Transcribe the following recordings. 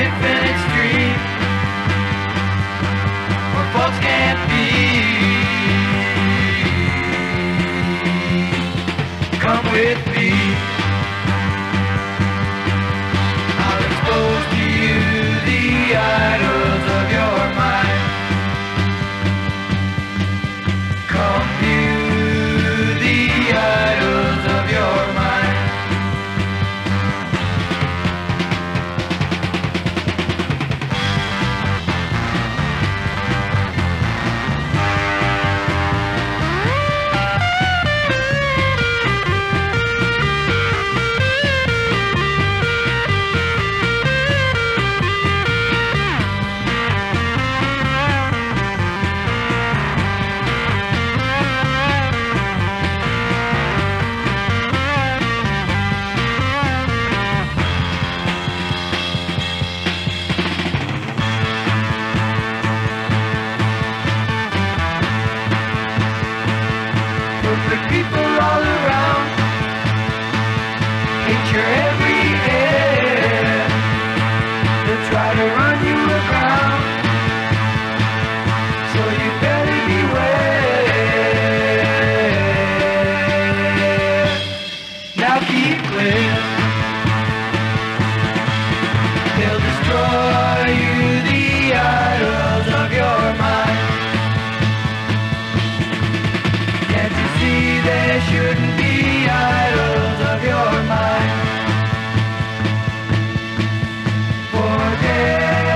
infinite street where folks can't be. Come with me, I'll expose to you the idols of your mind. Come view the idols of your mind. Yeah.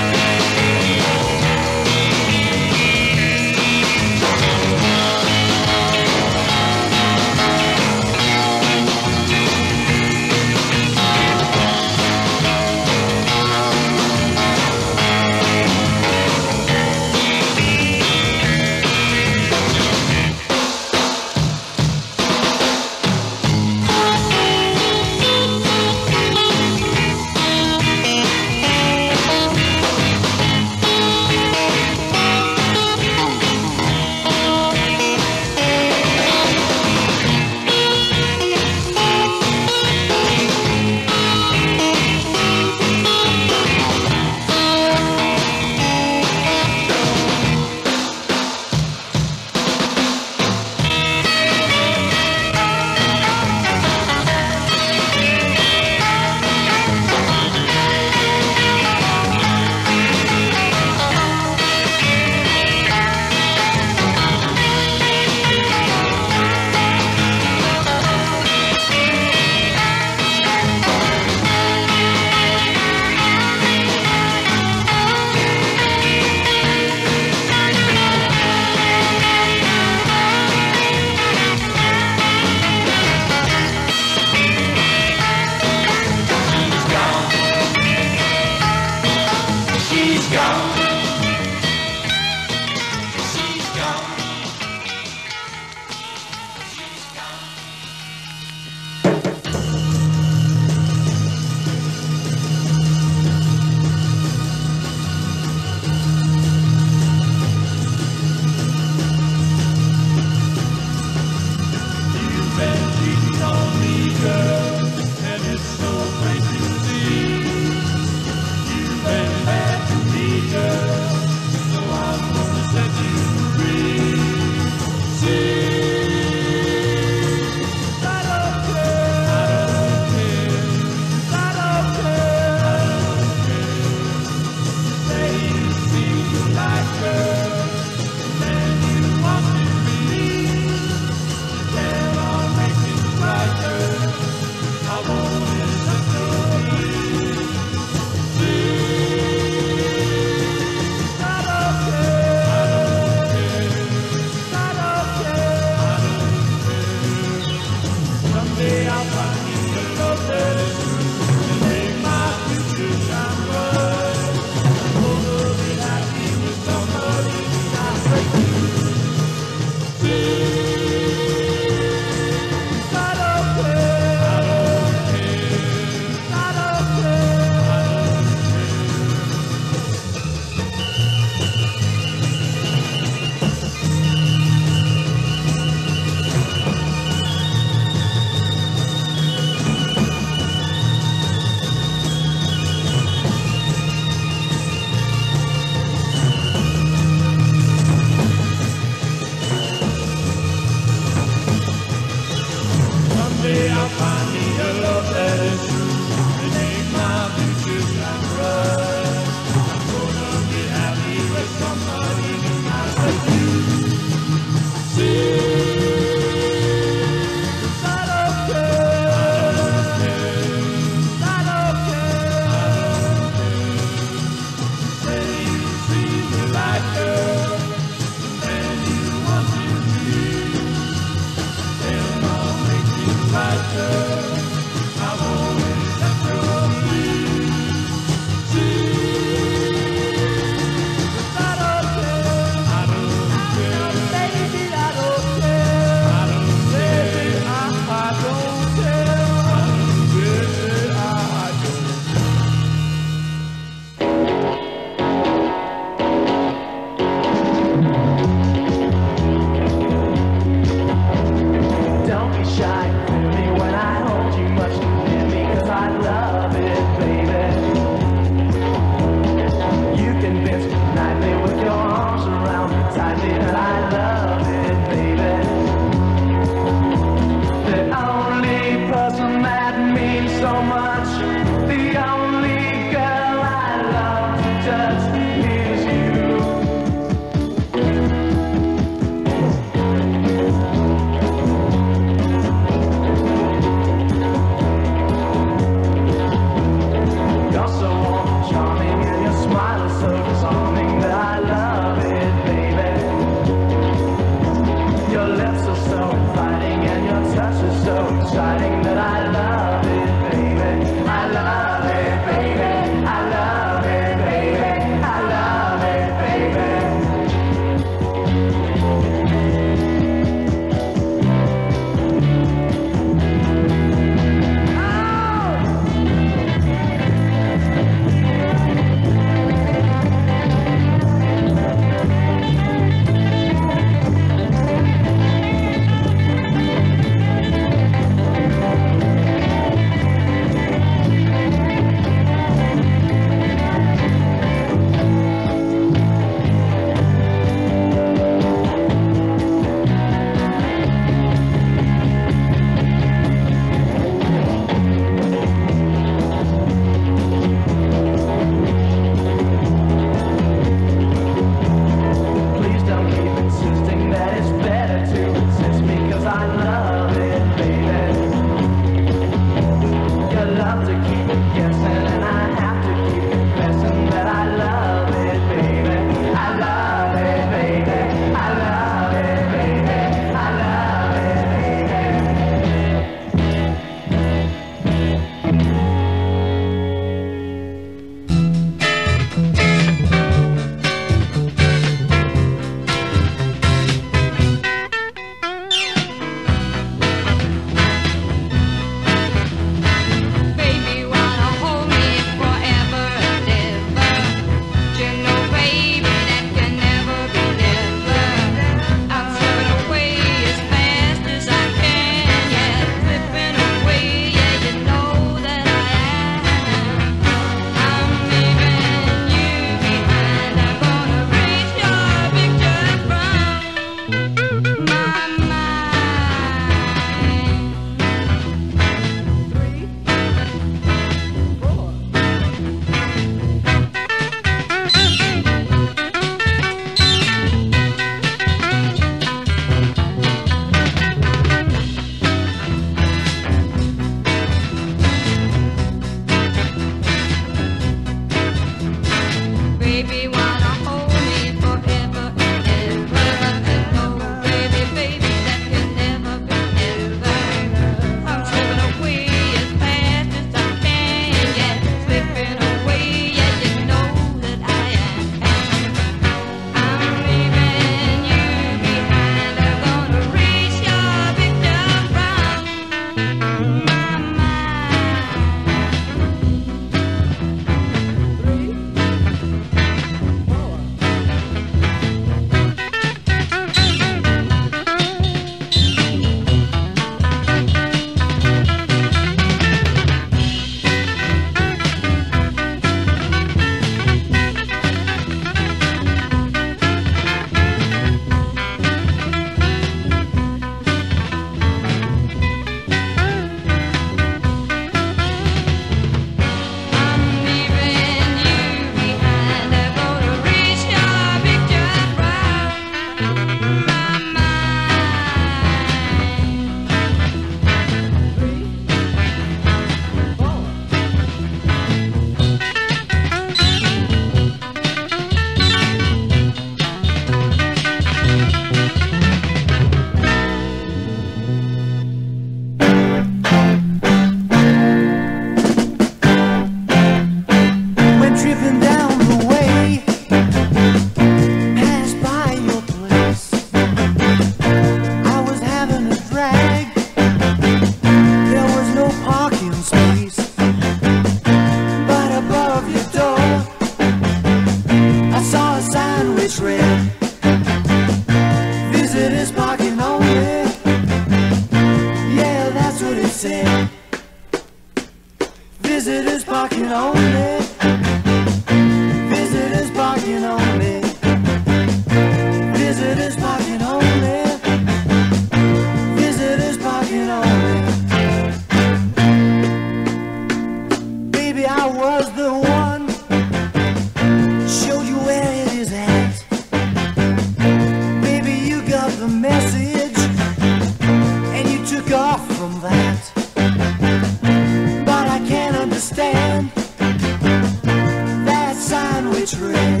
it's red.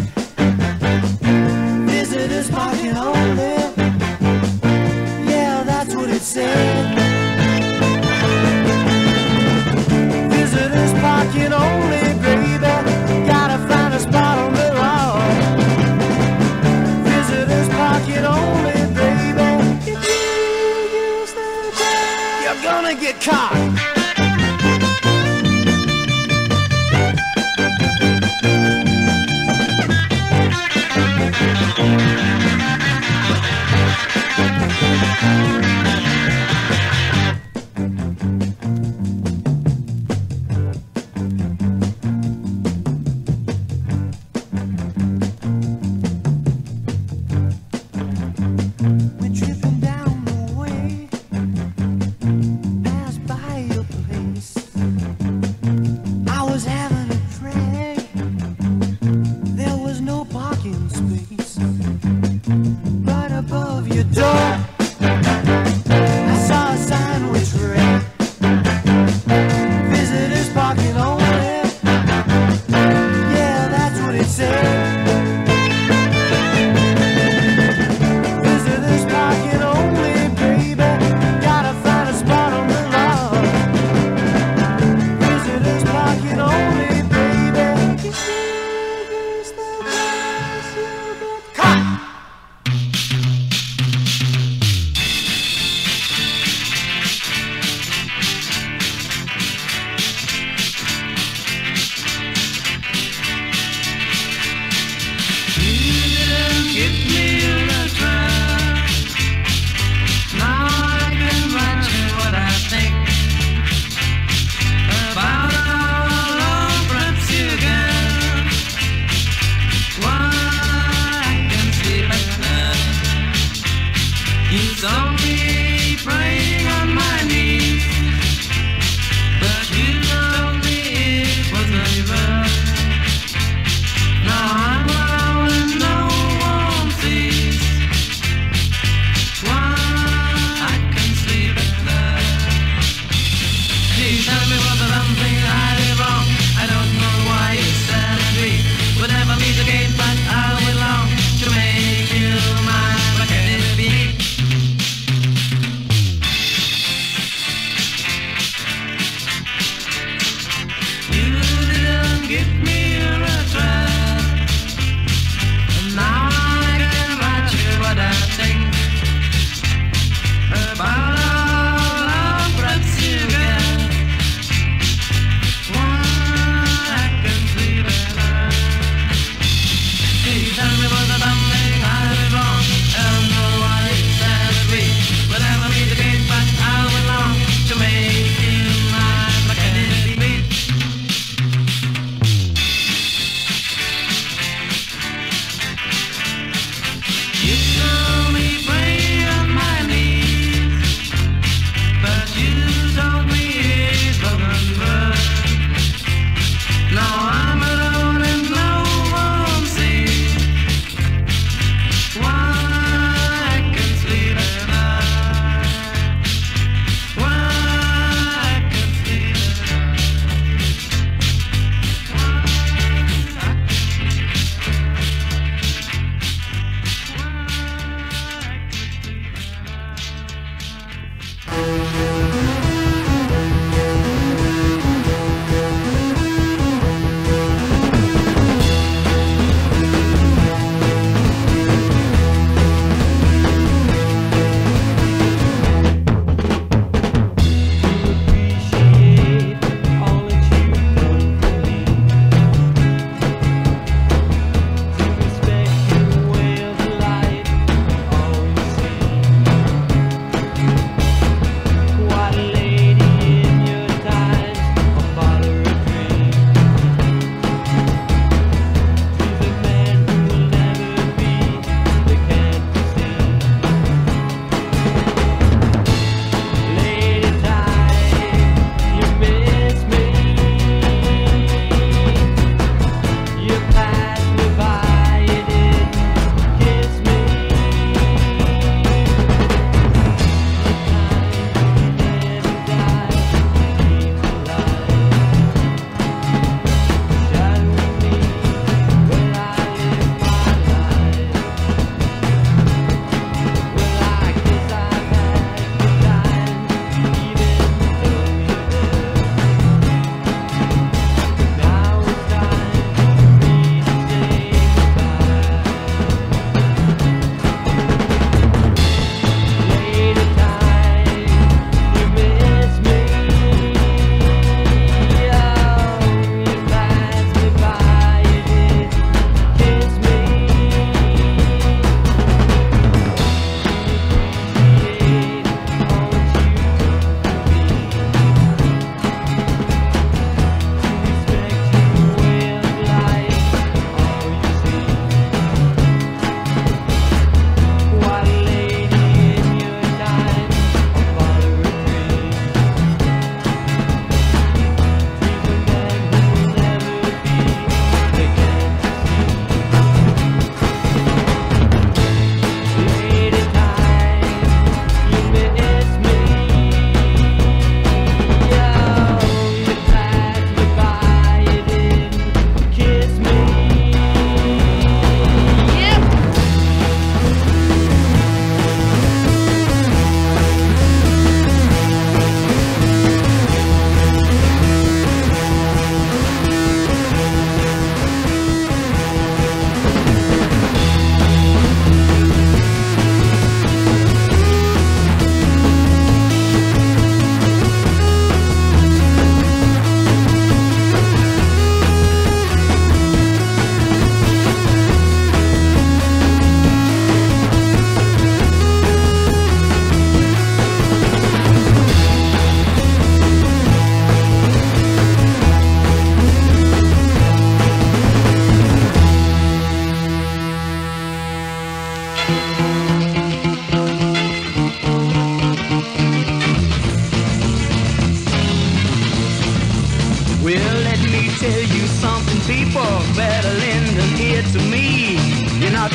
Visitors parking only. Yeah, that's what it said. Visitors parking only, baby. Gotta find a spot on the lawn. Visitors parking only, baby. If you use the car, you're gonna get caught. Now I'm alone and no one sees.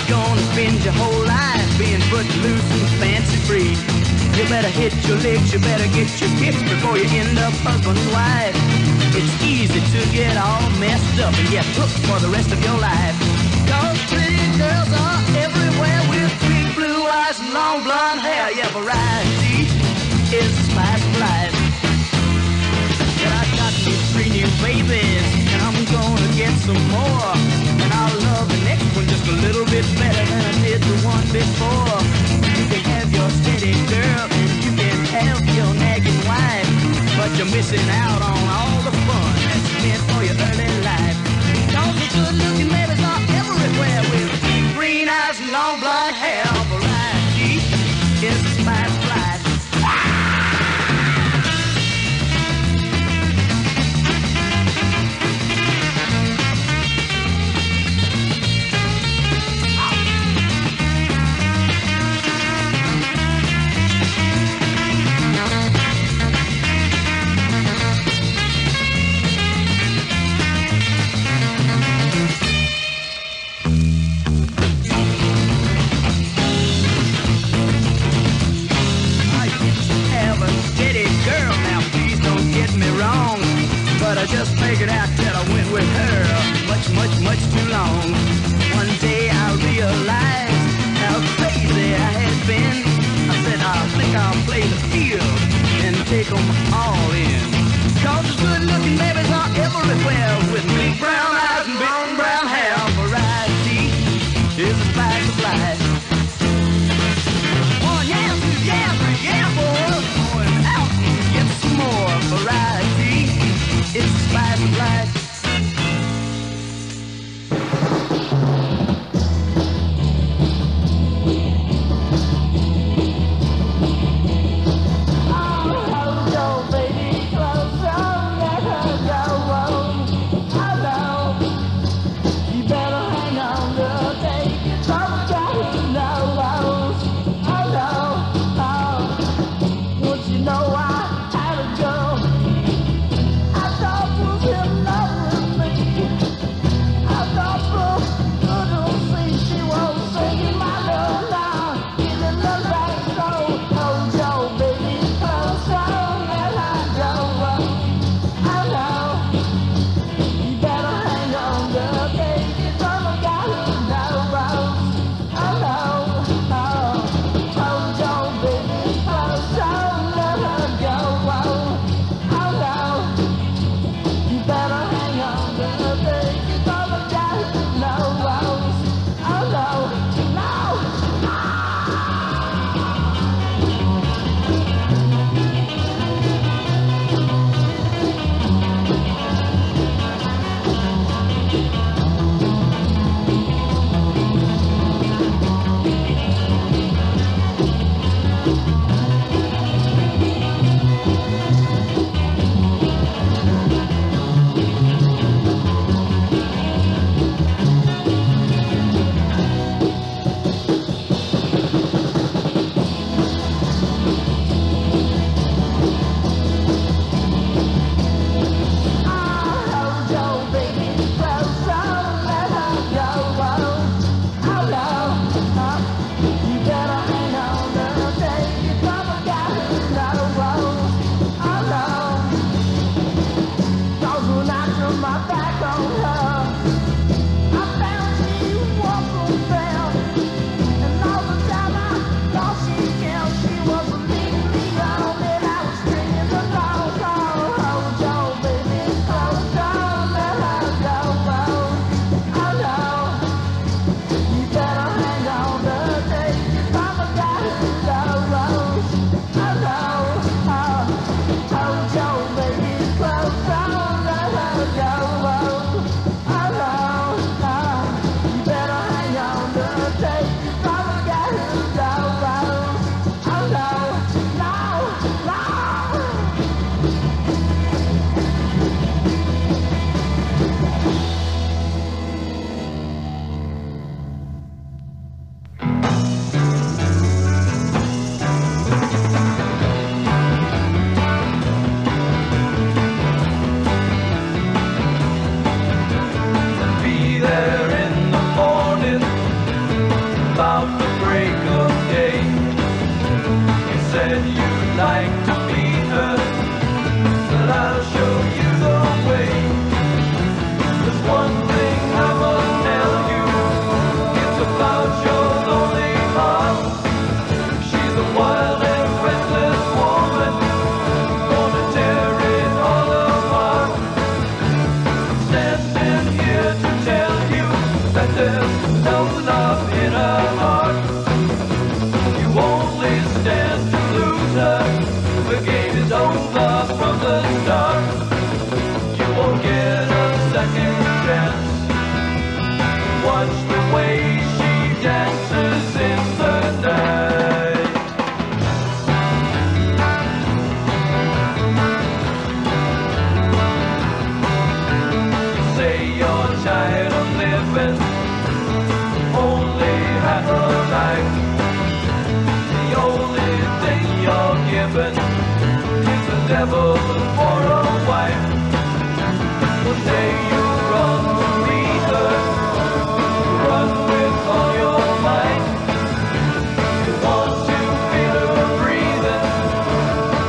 gonna spend your whole life being footloose and fancy free. You better hit your licks, you better get your kicks before you end up husband's wife. It's easy to get all messed up and get hooked for the rest of your life. Cause pretty girls are everywhere with big blue eyes and long blonde hair. Yeah, variety is the spice of life. And I got these 3 new babies, and I'm gonna get some more. And I'll love the next one just a little bit better than I did the one before. You can have your steady girl, and you can have your nagging wife, but you're missing out on all the fun that's meant for your early life. Don't be good looking babies are everywhere with green eyes and long blonde hair. Variety is the spice of life. Devil for a wife. One day you run to meet her, run with all your might. You want to feel her breathing,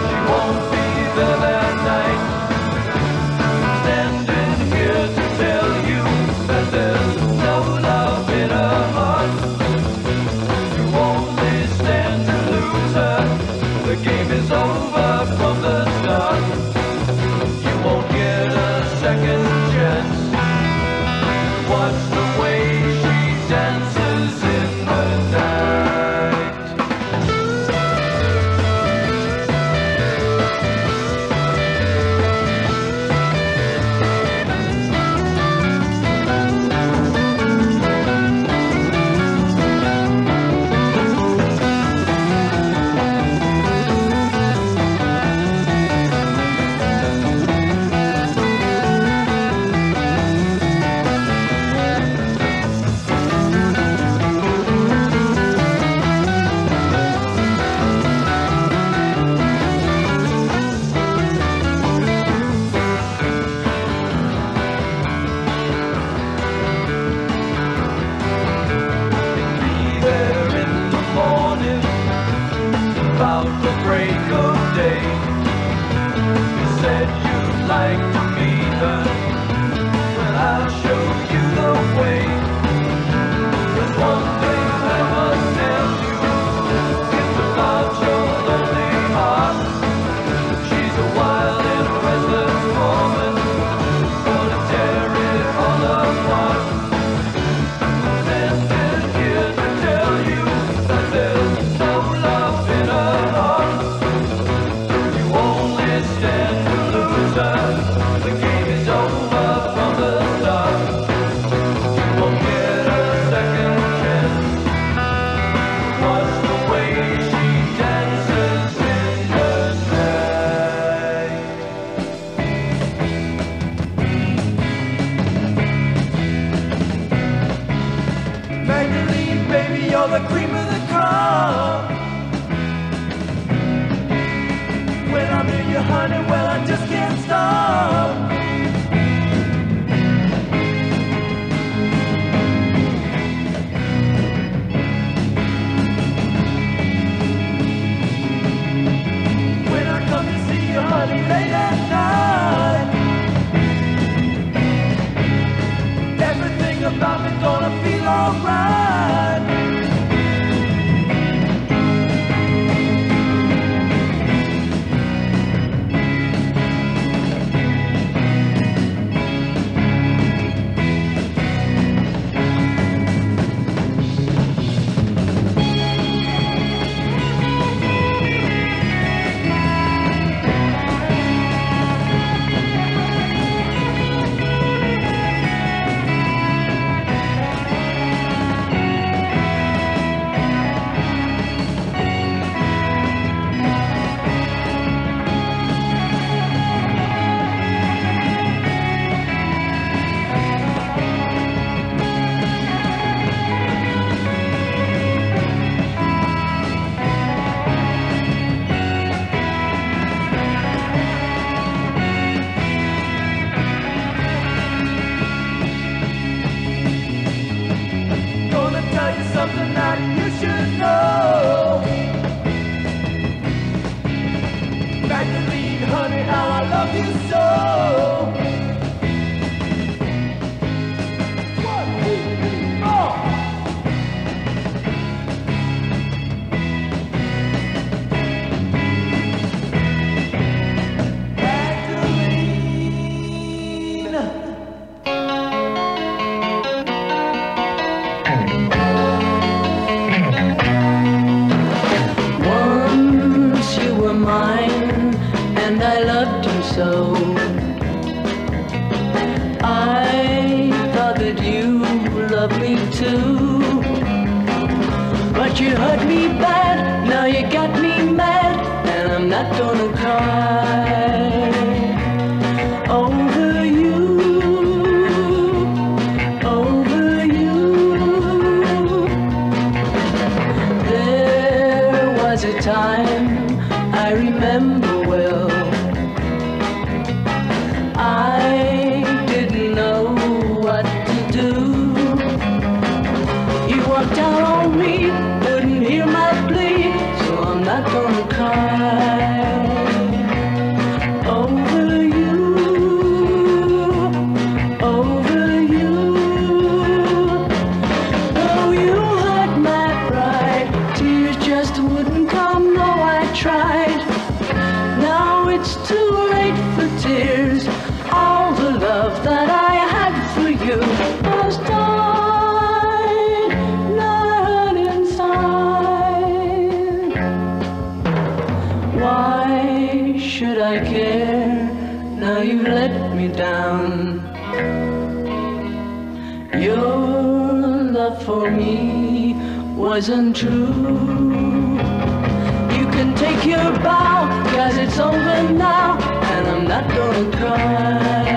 she won't be there that night. Standing here to tell you that there's no love in her heart. You only stand to lose her, the game is over from the Once you were mine, and I loved you so. I thought that you loved me too, but you hurt me bad. Now you got me mad, and I'm not gonna cry. A time I remember well, I didn't know what to do. You walked out on me, wouldn't hear my plea, so I'm not gonna cry over you, over you. Oh, you hurt my pride, tears just wouldn't. Tried. Now it's too late for tears. All the love that I had for you has died, not inside. Why should I care? Now you've let me down. Your love for me wasn't true. Take your bow, 'cause it's over now, and I'm not gonna cry.